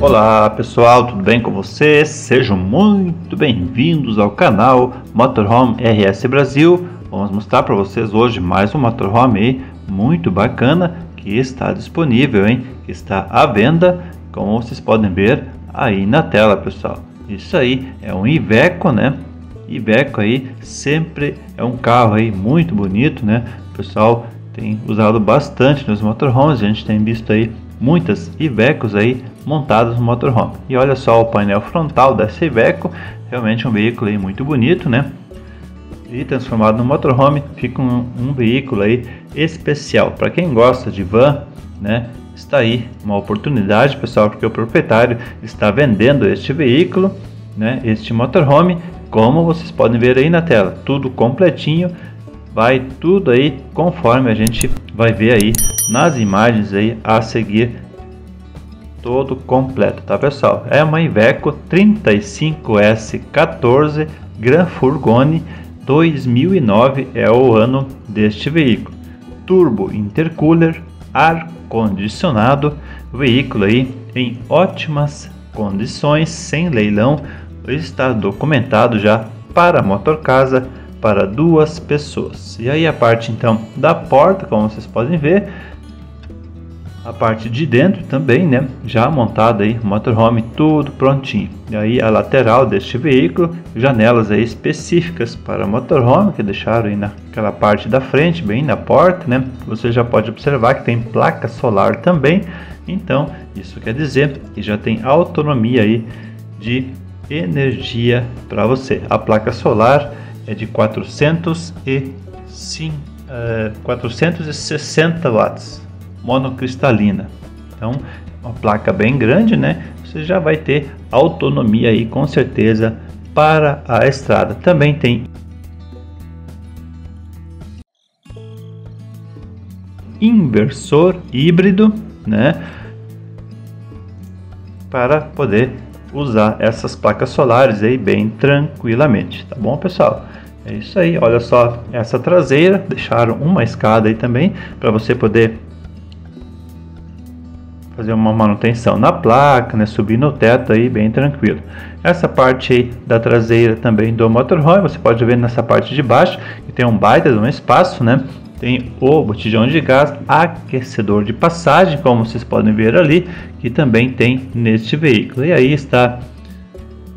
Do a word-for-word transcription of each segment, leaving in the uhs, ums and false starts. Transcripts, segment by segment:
Olá pessoal, tudo bem com vocês? Sejam muito bem-vindos ao canal Motorhome R S Brasil. Vamos mostrar para vocês hoje mais um motorhome aí, muito bacana, que está disponível, hein? Que está à venda, como vocês podem ver aí na tela, pessoal. Isso aí é um Iveco, né? Iveco aí sempre é um carro aí muito bonito, né? O pessoal tem usado bastante nos motorhomes, a gente tem visto aí muitas Ivecos aí montadas no motorhome. E olha só o painel frontal dessa Iveco, realmente um veículo aí muito bonito, né? E transformado no motorhome fica um, um veículo aí especial para quem gosta de van, né? Está aí uma oportunidade, pessoal, porque o proprietário está vendendo este veículo, né? Este motorhome, como vocês podem ver aí na tela, tudo completinho, vai tudo aí conforme a gente vai ver aí nas imagens aí a seguir, todo completo, tá pessoal? É uma Iveco trinta e cinco S quatorze Gran Furgone, dois mil e nove é o ano deste veículo, turbo, intercooler, ar condicionado, veículo aí em ótimas condições, sem leilão, está documentado já para motorcasa, para duas pessoas. E aí a parte então da porta, como vocês podem ver, a parte de dentro também, né, já montada aí, motorhome tudo prontinho. E aí a lateral deste veículo, janelas aí específicas para motorhome, que deixaram aí naquela parte da frente, bem na porta, né? Você já pode observar que tem placa solar também, então isso quer dizer que já tem autonomia aí de energia para você. A placa solar é de quatrocentos e sessenta watts, monocristalina, então uma placa bem grande, né? Você já vai ter autonomia aí com certeza para a estrada. Também tem inversor híbrido, né, para poder usar essas placas solares aí bem tranquilamente, tá bom, pessoal? É isso aí, olha só essa traseira, deixaram uma escada aí também para você poder fazer uma manutenção na placa, né, subir no teto aí bem tranquilo. Essa parte aí da traseira também do motorhome, você pode ver nessa parte de baixo que tem um baita de um espaço, né? Tem o botijão de gás, aquecedor de passagem, como vocês podem ver ali, que também tem neste veículo. E aí está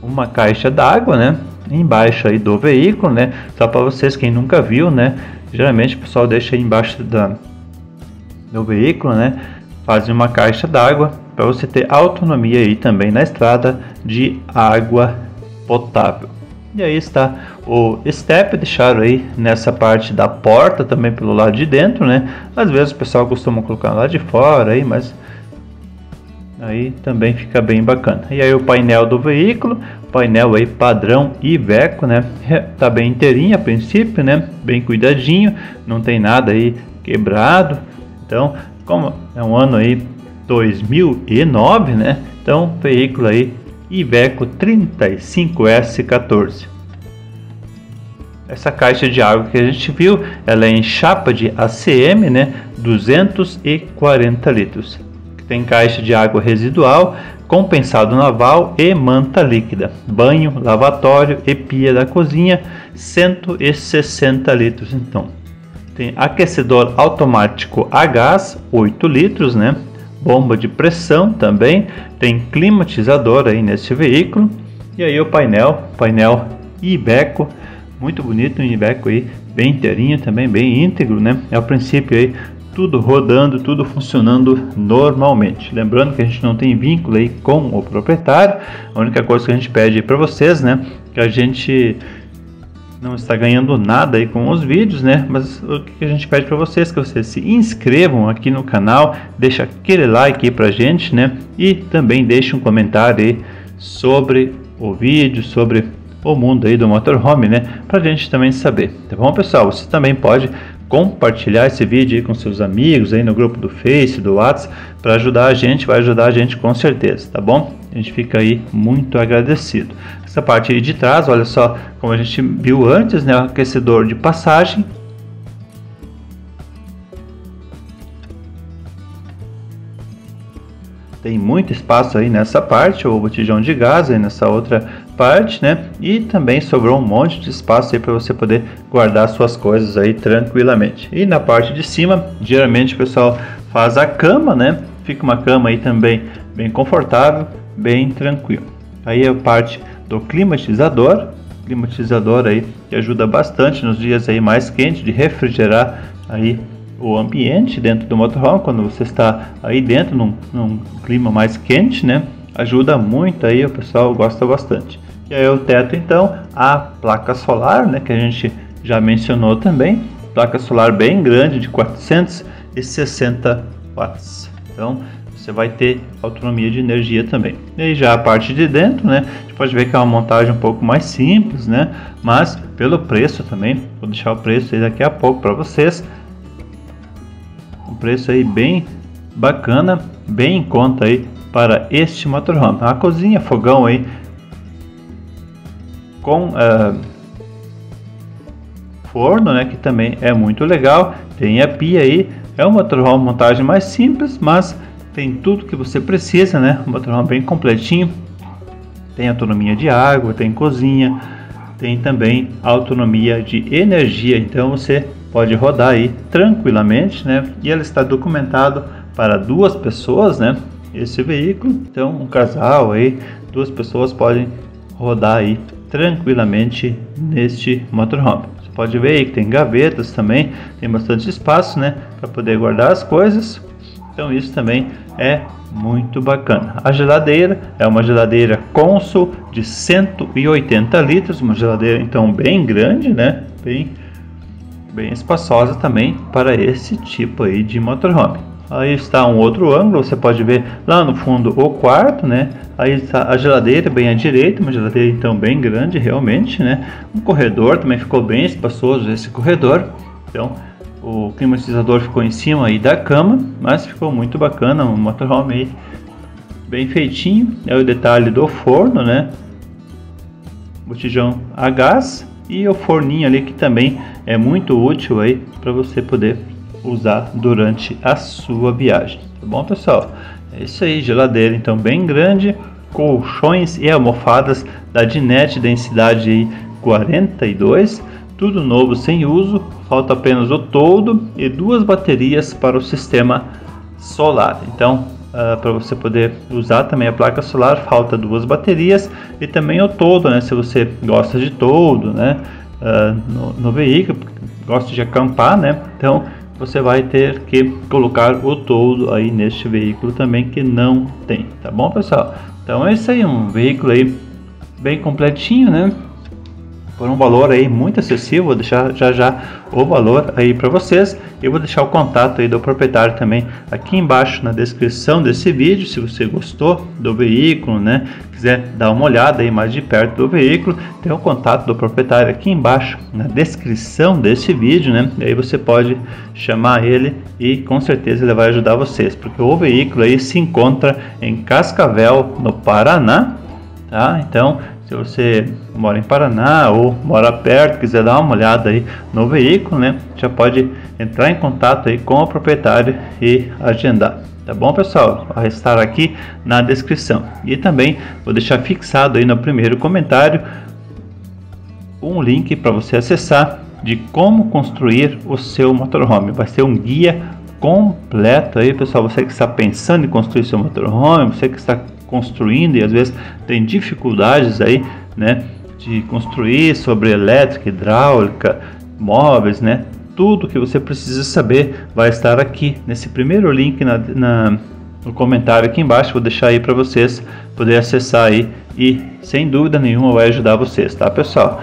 uma caixa d'água, né, embaixo aí do veículo, né? Só para vocês, quem nunca viu, né? Geralmente o pessoal deixa aí embaixo da, do veículo, né? Faz uma caixa d'água para você ter autonomia aí também na estrada de água potável. E aí está o step, deixaram aí nessa parte da porta também pelo lado de dentro, né? Às vezes o pessoal costuma colocar lá de fora aí, mas aí também fica bem bacana. E aí o painel do veículo, painel aí padrão Iveco, né? Tá bem inteirinho a princípio, né? Bem cuidadinho, não tem nada aí quebrado. Então, como é um ano aí dois mil e nove, né? Então, veículo aí Iveco trinta e cinco S quatorze. Essa caixa de água que a gente viu, ela é em chapa de A C M, né, duzentos e quarenta litros. Tem caixa de água residual, compensado naval e manta líquida, banho, lavatório e pia da cozinha, cento e sessenta litros. Então tem aquecedor automático a gás, oito litros, né? Bomba de pressão também, tem climatizador aí nesse veículo. E aí o painel, painel Iveco, muito bonito, um Iveco aí bem inteirinho também, bem íntegro, né? É o princípio aí, tudo rodando, tudo funcionando normalmente. Lembrando que a gente não tem vínculo aí com o proprietário, a única coisa que a gente pede para vocês, né, que a gente não está ganhando nada aí com os vídeos, né? Mas o que a gente pede para vocês, que vocês se inscrevam aqui no canal, deixa aquele like aí pra gente, né? E também deixe um comentário aí sobre o vídeo, sobre o mundo aí do motorhome, né? Pra gente também saber, tá bom, pessoal? Você também pode compartilhar esse vídeo aí com seus amigos aí no grupo do Face, do WhatsApp, para ajudar a gente, vai ajudar a gente com certeza, tá bom? A gente fica aí muito agradecido. Essa parte aí de trás, olha só, como a gente viu antes, né, o aquecedor de passagem. tem muito espaço aí nessa parte, ou o botijão de gás aí nessa outra parte, né? E também sobrou um monte de espaço aí para você poder guardar suas coisas aí tranquilamente. E na parte de cima, geralmente o pessoal faz a cama, né? Fica uma cama aí também bem confortável, bem tranquilo. Aí a parte do climatizador, climatizador aí que ajuda bastante nos dias aí mais quentes de refrigerar aí o ambiente dentro do motorhome. Quando você está aí dentro num, num clima mais quente, né, ajuda muito aí, o pessoal gosta bastante. E aí o teto, então, a placa solar, né, que a gente já mencionou também, placa solar bem grande de quatrocentos e sessenta watts. Então você vai ter autonomia de energia também. E aí já a parte de dentro, né, a gente pode ver que é uma montagem um pouco mais simples, né, mas pelo preço também, vou deixar o preço aí daqui a pouco para vocês, um preço aí bem bacana, bem em conta aí para este motorhome. A cozinha, fogão aí com uh, forno, né, que também é muito legal, tem a pia aí, é um motorhome montagem mais simples, mas tem tudo que você precisa, né? Um motorhome bem completinho. Tem autonomia de água, tem cozinha, tem também autonomia de energia. Então você pode rodar aí tranquilamente, né? E ela está documentado para duas pessoas, né? Esse veículo, então um casal aí, duas pessoas podem rodar aí tranquilamente neste motorhome. Você pode ver aí que tem gavetas também, tem bastante espaço, né? Para poder guardar as coisas. Então isso também é muito bacana. A geladeira é uma geladeira Consul de cento e oitenta litros, uma geladeira então bem grande, né? Bem, bem espaçosa também para esse tipo aí de motorhome. Aí está um outro ângulo, você pode ver lá no fundo o quarto, né? Aí está a geladeira bem à direita, uma geladeira então bem grande realmente, né? Um corredor também ficou bem espaçoso esse corredor, então o climatizador ficou em cima aí da cama, mas ficou muito bacana, um motorhome aí bem feitinho. É o detalhe do forno, né? Botijão a gás e o forninho ali que também é muito útil aí para você poder usar durante a sua viagem, tá bom, pessoal? É isso aí, geladeira então bem grande, colchões e almofadas da Dinette, densidade aí quarenta e dois. Tudo novo, sem uso, falta apenas o toldo e duas baterias para o sistema solar. Então, uh, para você poder usar também a placa solar, falta duas baterias e também o toldo, né? Se você gosta de toldo, né, uh, no, no veículo, gosta de acampar, né? Então, você vai ter que colocar o toldo aí neste veículo também, que não tem, tá bom, pessoal? Então, é isso aí, um veículo aí bem completinho, né? Por um valor aí muito acessível. Vou deixar já já o valor aí para vocês. Eu vou deixar o contato aí do proprietário também aqui embaixo na descrição desse vídeo. Se você gostou do veículo, né, quiser dar uma olhada aí mais de perto do veículo, tem o contato do proprietário aqui embaixo na descrição desse vídeo, né? E aí você pode chamar ele e com certeza ele vai ajudar vocês, porque o veículo aí se encontra em Cascavel, no Paraná, tá? Então, se você mora em Paraná ou mora perto, quiser dar uma olhada aí no veículo, né, já pode entrar em contato aí com o proprietário e agendar, tá bom, pessoal? Vai estar aqui na descrição. E também vou deixar fixado aí no primeiro comentário um link para você acessar de como construir o seu motorhome. Vai ser um guia completo aí, pessoal. Você que está pensando em construir seu motorhome, você que está construindo e às vezes tem dificuldades aí, né, de construir sobre elétrica, hidráulica, móveis, né? Tudo que você precisa saber vai estar aqui nesse primeiro link na, na no comentário aqui embaixo. Vou deixar aí para vocês poder acessar aí e sem dúvida nenhuma vai ajudar vocês, tá, pessoal?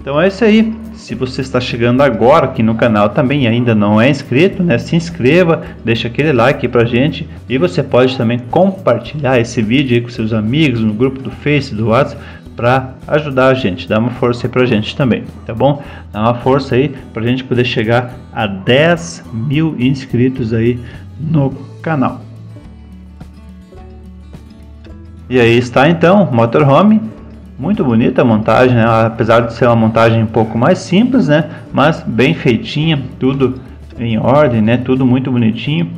Então é isso aí. Se você está chegando agora aqui no canal também e ainda não é inscrito, né, se inscreva, deixa aquele like pra gente. E você pode também compartilhar esse vídeo aí com seus amigos no grupo do Face, do WhatsApp, para ajudar a gente, dar uma força aí pra gente também, tá bom? Dá uma força aí pra gente poder chegar a dez mil inscritos aí no canal. E aí está então, motorhome. Muito bonita a montagem, né? Apesar de ser uma montagem um pouco mais simples, né, mas bem feitinha, tudo em ordem, né, tudo muito bonitinho.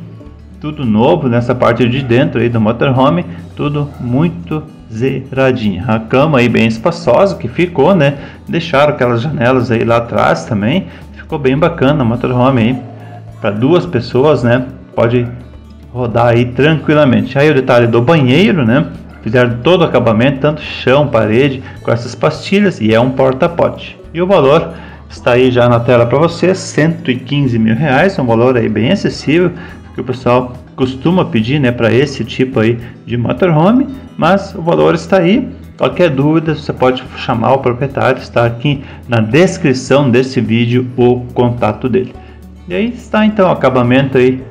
tudo novo nessa parte de dentro aí do motorhome, tudo muito zeradinho. A cama aí bem espaçosa que ficou, né? Deixaram aquelas janelas aí lá atrás também, ficou bem bacana o motorhome aí para duas pessoas, né? Pode rodar aí tranquilamente. Aí o detalhe do banheiro, né? Fizeram todo o acabamento, tanto chão, parede, com essas pastilhas, e é um porta-pote. E o valor está aí já na tela para vocês, cento e quinze mil reais, um valor aí bem acessível, que o pessoal costuma pedir, né, para esse tipo aí de motorhome, mas o valor está aí. Qualquer dúvida, você pode chamar o proprietário, está aqui na descrição desse vídeo o contato dele. E aí está então o acabamento aí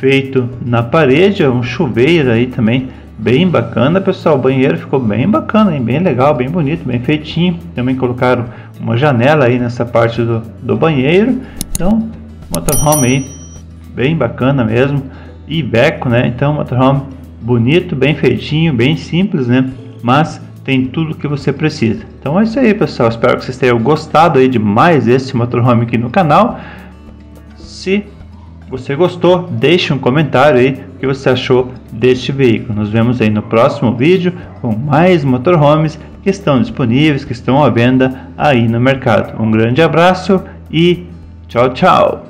feito na parede, um chuveiro aí também bem bacana, pessoal. O banheiro ficou bem bacana, hein? Bem legal, bem bonito, bem feitinho. Também colocaram uma janela aí nessa parte do, do banheiro. Então, motorhome aí bem bacana mesmo, Iveco, né? Então, motorhome bonito, bem feitinho, bem simples, né? Mas tem tudo que você precisa. Então é isso aí, pessoal. Espero que vocês tenham gostado aí de mais esse motorhome aqui no canal. Se você gostou, deixe um comentário aí o que você achou deste veículo. Nos vemos aí no próximo vídeo com mais motorhomes que estão disponíveis, que estão à venda aí no mercado. Um grande abraço e tchau, tchau!